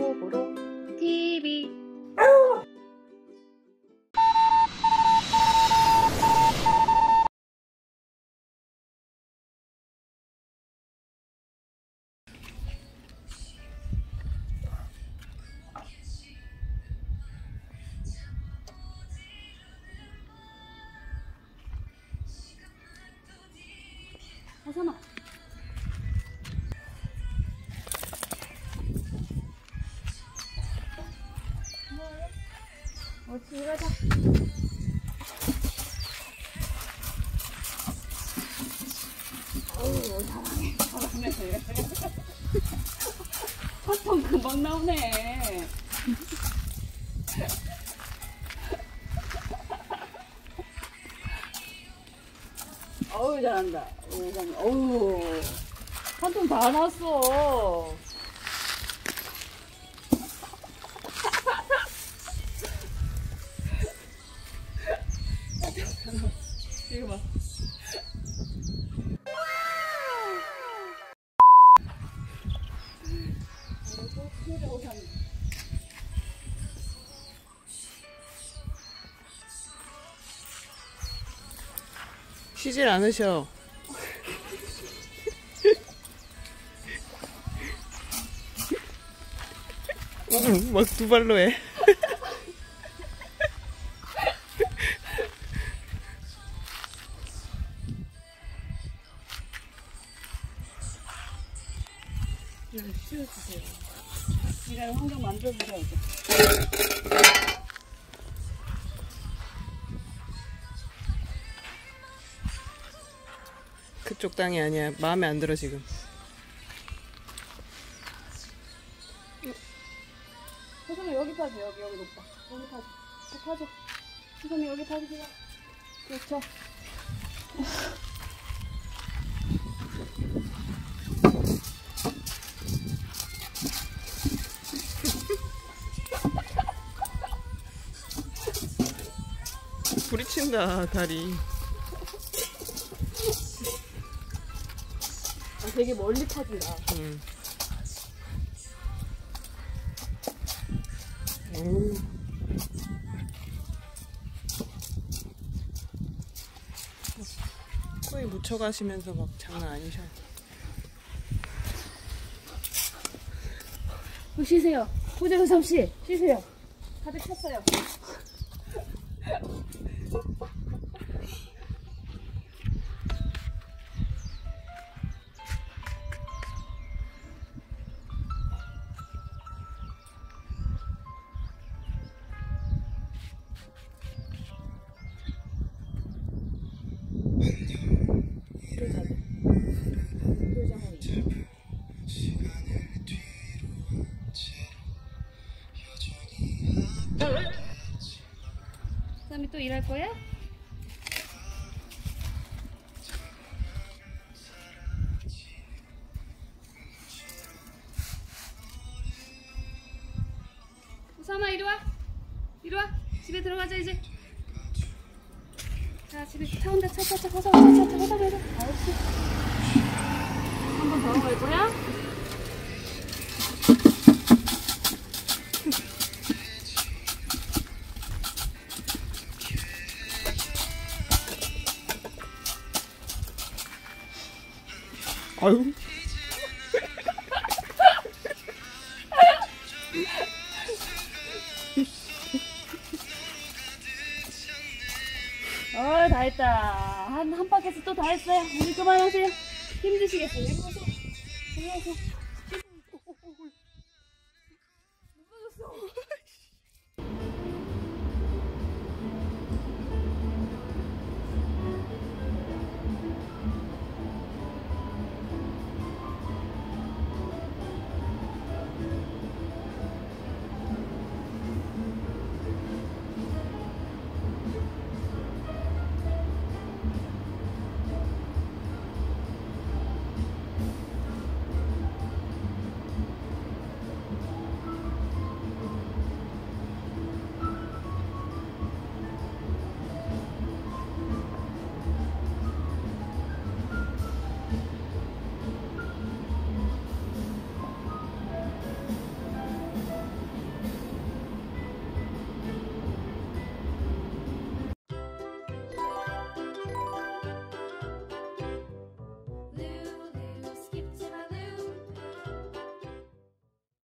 보보로 TV. 하선아. 어디 가자. 어우, 사랑해. 사랑해. 화통 금방 나오네. 어우, 잘한다. 어우, 화통 다 났어. 이거 봐. 쉬질 않으셔. 막 두 발로 해. 씌워주세요. 이런 환경 만들어주세요. 그쪽 땅이 아니야. 마음에 안 들어 지금. 희선이 여기 파세요. 여기 높아. 여기 파줘. 여기 파줘. 희선이 여기 파주세요. 그렇죠. 부딪힌다 다리. 아, 되게 멀리 파진다. 코에 묻혀가시면서 막 장난 아니셔. 쉬세요. 호재우 삼씨 쉬세요. 다들 찼어요. 쌈이 또 일할 거야? 쌈아 이리 와, 이리 와. 집에 들어가자 이제. 자 집에 차 온다. 차차차. 알았지? 한 번 더 갈 거야? 아유. 어, 다 했다. 한 바퀴에서 또 다 했어요. 우리 그만하세요. 힘드시겠어요. 그만하세요.